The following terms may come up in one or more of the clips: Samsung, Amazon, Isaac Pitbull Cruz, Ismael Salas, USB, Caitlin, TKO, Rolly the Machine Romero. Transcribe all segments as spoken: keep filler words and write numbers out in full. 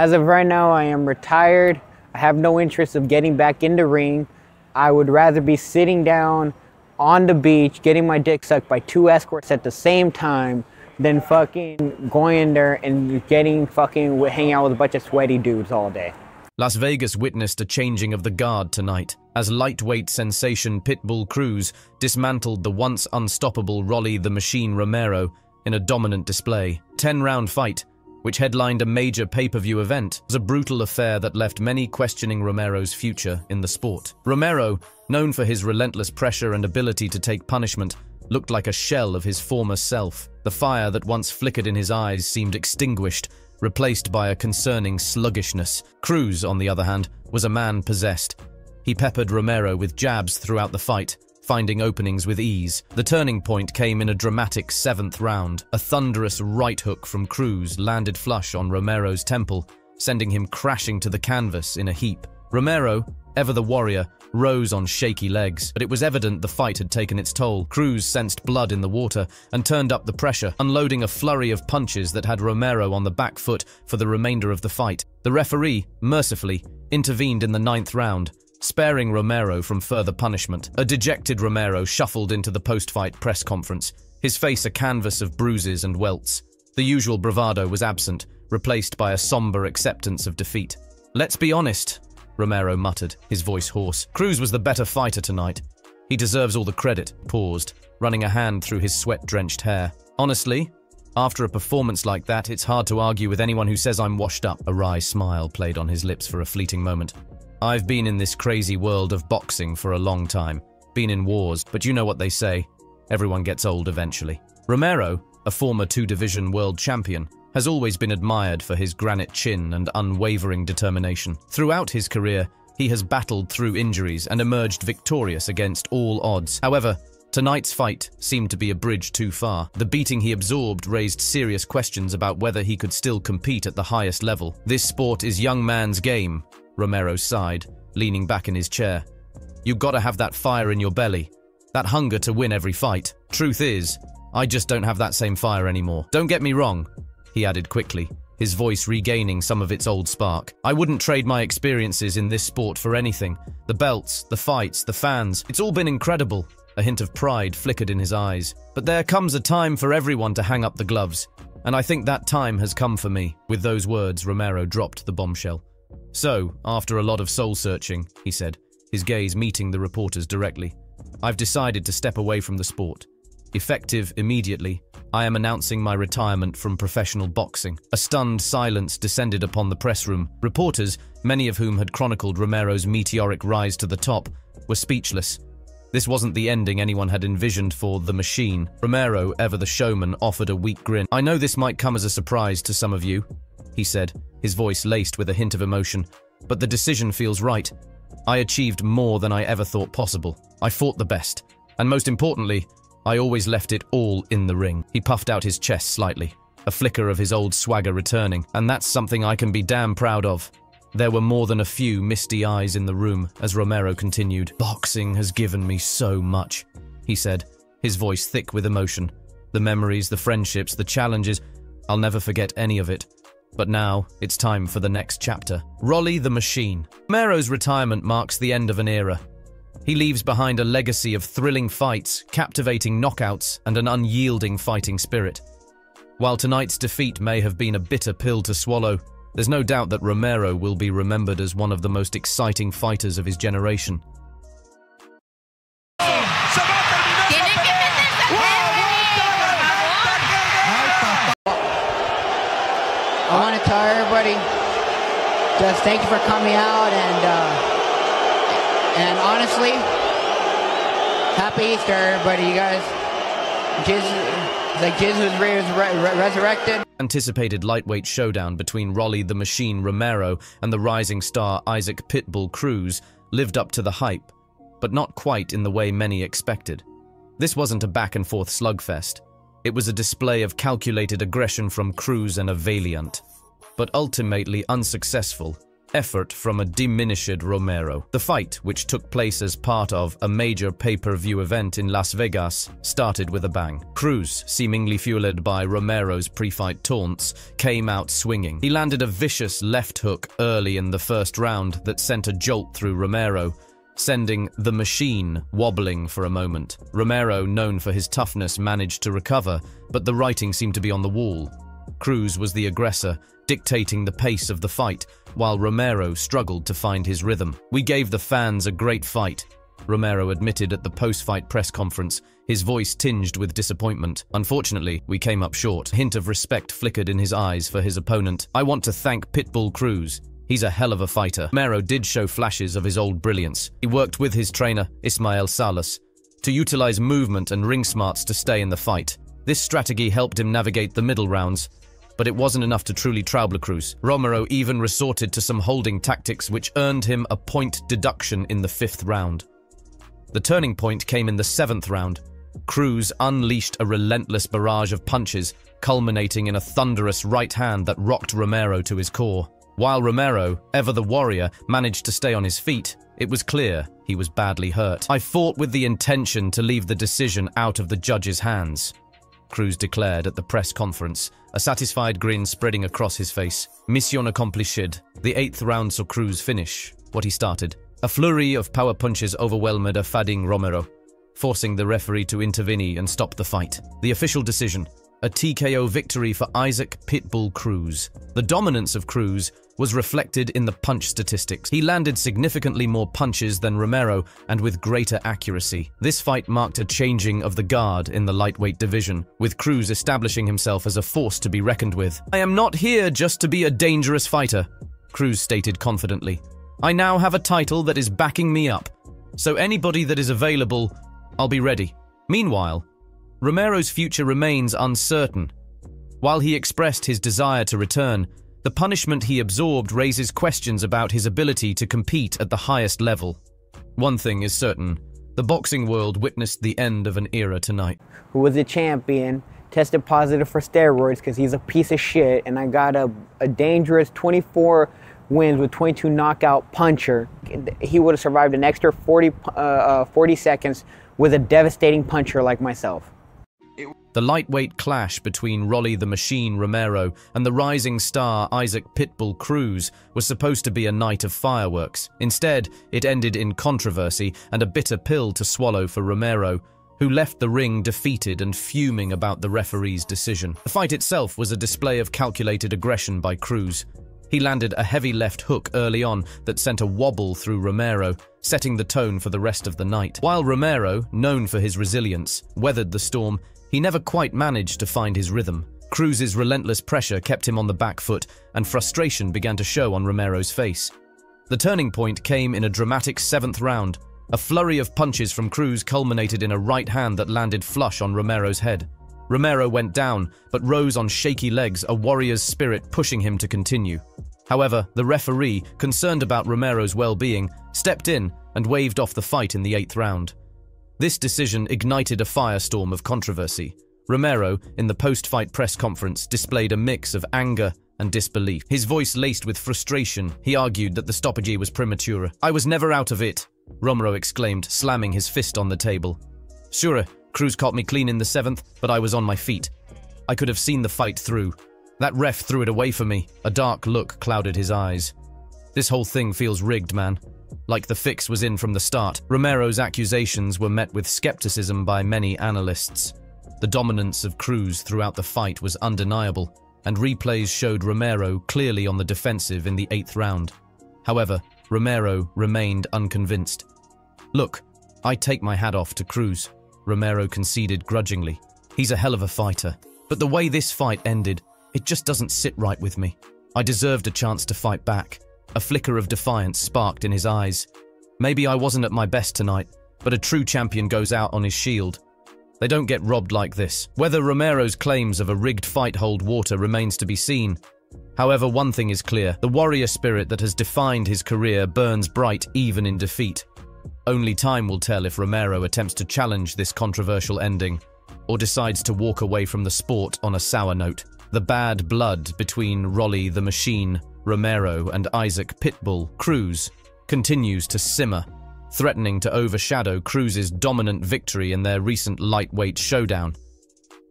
As of right now, I am retired. I have no interest of getting back in the ring. I would rather be sitting down on the beach, getting my dick sucked by two escorts at the same time, than fucking going in there and getting fucking hanging out with a bunch of sweaty dudes all day. Las Vegas witnessed a changing of the guard tonight, as lightweight sensation Pitbull Cruz dismantled the once unstoppable Rolly the Machine Romero in a dominant display. ten round fight, which headlined a major pay-per-view event, was a brutal affair that left many questioning Romero's future in the sport. Romero, known for his relentless pressure and ability to take punishment, looked like a shell of his former self. The fire that once flickered in his eyes seemed extinguished, replaced by a concerning sluggishness. Cruz, on the other hand, was a man possessed. He peppered Romero with jabs throughout the fight, finding openings with ease. The turning point came in a dramatic seventh round. A thunderous right hook from Cruz landed flush on Romero's temple, sending him crashing to the canvas in a heap. Romero, ever the warrior, rose on shaky legs, but it was evident the fight had taken its toll. Cruz sensed blood in the water and turned up the pressure, unloading a flurry of punches that had Romero on the back foot for the remainder of the fight. The referee, mercifully, intervened in the ninth round, sparing Romero from further punishment. A dejected Romero shuffled into the post-fight press conference, his face a canvas of bruises and welts. The usual bravado was absent, replaced by a somber acceptance of defeat. "Let's be honest," Romero muttered, his voice hoarse. Cruz was the better fighter tonight. He deserves all the credit. Paused, running a hand through his sweat-drenched hair. "Honestly, after a performance like that, it's hard to argue with anyone who says I'm washed up." A wry smile played on his lips for a fleeting moment. "I've been in this crazy world of boxing for a long time, been in wars, but you know what they say, everyone gets old eventually." Romero, a former two-division world champion, has always been admired for his granite chin and unwavering determination. Throughout his career, he has battled through injuries and emerged victorious against all odds. However, tonight's fight seemed to be a bridge too far. The beating he absorbed raised serious questions about whether he could still compete at the highest level. "This sport is young man's game," Romero sighed, leaning back in his chair. "You gotta have that fire in your belly, that hunger to win every fight. Truth is, I just don't have that same fire anymore. Don't get me wrong," he added quickly, his voice regaining some of its old spark. "I wouldn't trade my experiences in this sport for anything. The belts, the fights, the fans, it's all been incredible." A hint of pride flickered in his eyes. "But there comes a time for everyone to hang up the gloves, and I think that time has come for me." With those words, Romero dropped the bombshell. "So, after a lot of soul-searching," he said, his gaze meeting the reporters directly, "I've decided to step away from the sport. Effective immediately, I am announcing my retirement from professional boxing." A stunned silence descended upon the press room. Reporters, many of whom had chronicled Romero's meteoric rise to the top, were speechless. This wasn't the ending anyone had envisioned for The Machine. Romero, ever the showman, offered a weak grin. "I know this might come as a surprise to some of you," he said, his voice laced with a hint of emotion, "but the decision feels right. I achieved more than I ever thought possible. I fought the best, and most importantly, I always left it all in the ring." He puffed out his chest slightly, a flicker of his old swagger returning. "And that's something I can be damn proud of." There were more than a few misty eyes in the room as Romero continued. "Boxing has given me so much," he said, his voice thick with emotion. "The memories, the friendships, the challenges, I'll never forget any of it. But now, it's time for the next chapter." Rolly the Machine. Romero's retirement marks the end of an era. He leaves behind a legacy of thrilling fights, captivating knockouts, and an unyielding fighting spirit. While tonight's defeat may have been a bitter pill to swallow, there's no doubt that Romero will be remembered as one of the most exciting fighters of his generation. I want to tell everybody, just thank you for coming out, and uh, and honestly, happy Easter, everybody. You guys, Jesus, like Jesus was resurrected. Anticipated lightweight showdown between Rolly the Machine Romero and the rising star Isaac Pitbull Cruz lived up to the hype, but not quite in the way many expected. This wasn't a back-and-forth slugfest. It was a display of calculated aggression from Cruz and a valiant, but ultimately unsuccessful, effort from a diminished Romero. The fight, which took place as part of a major pay-per-view event in Las Vegas, started with a bang. Cruz, seemingly fueled by Romero's pre-fight taunts, came out swinging. He landed a vicious left hook early in the first round that sent a jolt through Romero, sending the Machine wobbling for a moment. Romero, known for his toughness, managed to recover, but the writing seemed to be on the wall. Cruz was the aggressor, dictating the pace of the fight, while Romero struggled to find his rhythm. "We gave the fans a great fight," Romero admitted at the post-fight press conference, his voice tinged with disappointment. "Unfortunately, we came up short." A hint of respect flickered in his eyes for his opponent. "I want to thank Pitbull Cruz. He's a hell of a fighter." Romero did show flashes of his old brilliance. He worked with his trainer, Ismael Salas, to utilize movement and ring smarts to stay in the fight. This strategy helped him navigate the middle rounds, but it wasn't enough to truly trouble Cruz. Romero even resorted to some holding tactics, which earned him a point deduction in the fifth round. The turning point came in the seventh round. Cruz unleashed a relentless barrage of punches, culminating in a thunderous right hand that rocked Romero to his core. While Romero, ever the warrior, managed to stay on his feet, it was clear he was badly hurt. "I fought with the intention to leave the decision out of the judges' hands," Cruz declared at the press conference, a satisfied grin spreading across his face. Mission accomplished. The eighth round saw Cruz finish what he started. A flurry of power punches overwhelmed a fading Romero, forcing the referee to intervene and stop the fight. The official decision: a T K O victory for Isaac Pitbull Cruz. The dominance of Cruz was reflected in the punch statistics. He landed significantly more punches than Romero and with greater accuracy. This fight marked a changing of the guard in the lightweight division, with Cruz establishing himself as a force to be reckoned with. "I am not here just to be a dangerous fighter," Cruz stated confidently. "I now have a title that is backing me up, so anybody that is available, I'll be ready." Meanwhile, Romero's future remains uncertain. While he expressed his desire to return, the punishment he absorbed raises questions about his ability to compete at the highest level. One thing is certain: the boxing world witnessed the end of an era tonight. Who was a champion, tested positive for steroids because he's a piece of shit, and I got a, a dangerous twenty-four wins with twenty-two knockout puncher. He would have survived an extra forty, uh, forty seconds with a devastating puncher like myself. The lightweight clash between Rolly the Machine Romero and the rising star Isaac Pitbull Cruz was supposed to be a night of fireworks. Instead, it ended in controversy and a bitter pill to swallow for Romero, who left the ring defeated and fuming about the referee's decision. The fight itself was a display of calculated aggression by Cruz. He landed a heavy left hook early on that sent a wobble through Romero, setting the tone for the rest of the night. While Romero, known for his resilience, weathered the storm, he never quite managed to find his rhythm. Cruz's relentless pressure kept him on the back foot, and frustration began to show on Romero's face. The turning point came in a dramatic seventh round. A flurry of punches from Cruz culminated in a right hand that landed flush on Romero's head. Romero went down, but rose on shaky legs, a warrior's spirit pushing him to continue. However, the referee, concerned about Romero's well-being, stepped in and waved off the fight in the eighth round. This decision ignited a firestorm of controversy. Romero, in the post-fight press conference, displayed a mix of anger and disbelief. His voice laced with frustration. He argued that the stoppage was premature. "I was never out of it," Romero exclaimed, slamming his fist on the table. "Sure, Cruz caught me clean in the seventh, but I was on my feet. I could have seen the fight through. That ref threw it away for me." A dark look clouded his eyes. "This whole thing feels rigged, man. Like the fix was in from the start." Romero's accusations were met with skepticism by many analysts. The dominance of Cruz throughout the fight was undeniable, and replays showed Romero clearly on the defensive in the eighth round. However, Romero remained unconvinced. "Look, I take my hat off to Cruz," Romero conceded grudgingly. "He's a hell of a fighter. But the way this fight ended, it just doesn't sit right with me. I deserved a chance to fight back." A flicker of defiance sparked in his eyes. "Maybe I wasn't at my best tonight, but a true champion goes out on his shield. They don't get robbed like this." Whether Romero's claims of a rigged fight hold water remains to be seen. However, one thing is clear: the warrior spirit that has defined his career burns bright even in defeat. Only time will tell if Romero attempts to challenge this controversial ending, or decides to walk away from the sport on a sour note. The bad blood between Rolly the Machine Romero and Isaac Pitbull Cruz continues to simmer, threatening to overshadow Cruz's dominant victory in their recent lightweight showdown.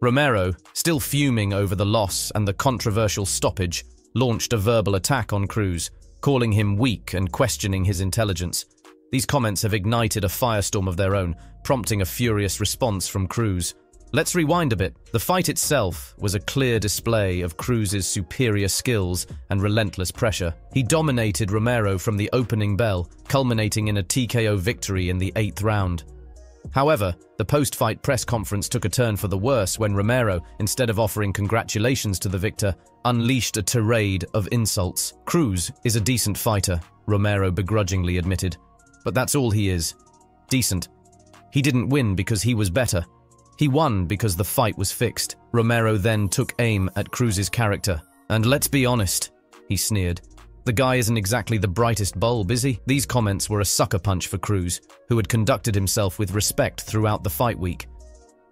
Romero, still fuming over the loss and the controversial stoppage, launched a verbal attack on Cruz, calling him weak and questioning his intelligence. These comments have ignited a firestorm of their own, prompting a furious response from Cruz. Let's rewind a bit. The fight itself was a clear display of Cruz's superior skills and relentless pressure. He dominated Romero from the opening bell, culminating in a T K O victory in the eighth round. However, the post-fight press conference took a turn for the worse when Romero, instead of offering congratulations to the victor, unleashed a tirade of insults. Cruz is a decent fighter, Romero begrudgingly admitted. But that's all he is. Decent. He didn't win because he was better. He won because the fight was fixed. Romero then took aim at Cruz's character. And let's be honest, he sneered. The guy isn't exactly the brightest bulb, is he? These comments were a sucker punch for Cruz, who had conducted himself with respect throughout the fight week.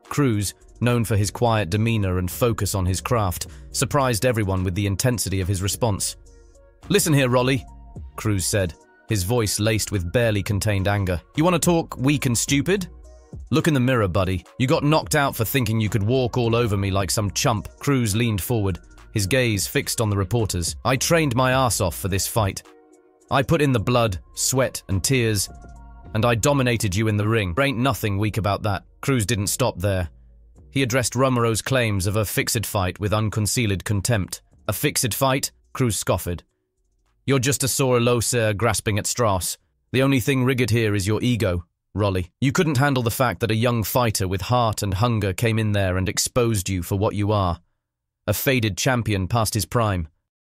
Cruz, known for his quiet demeanor and focus on his craft, surprised everyone with the intensity of his response. "Listen here, Rolly," Cruz said, his voice laced with barely contained anger. "You want to talk weak and stupid? Look in the mirror, buddy. You got knocked out for thinking you could walk all over me like some chump." Cruz leaned forward, his gaze fixed on the reporters. "I trained my ass off for this fight. I put in the blood, sweat, and tears, and I dominated you in the ring. There ain't nothing weak about that." Cruz didn't stop there. He addressed Romero's claims of a fixed fight with unconcealed contempt. "A fixed fight?" Cruz scoffed. "You're just a sore loser grasping at straws. The only thing rigged here is your ego, Rolly. You couldn't handle the fact that a young fighter with heart and hunger came in there and exposed you for what you are, a faded champion past his prime.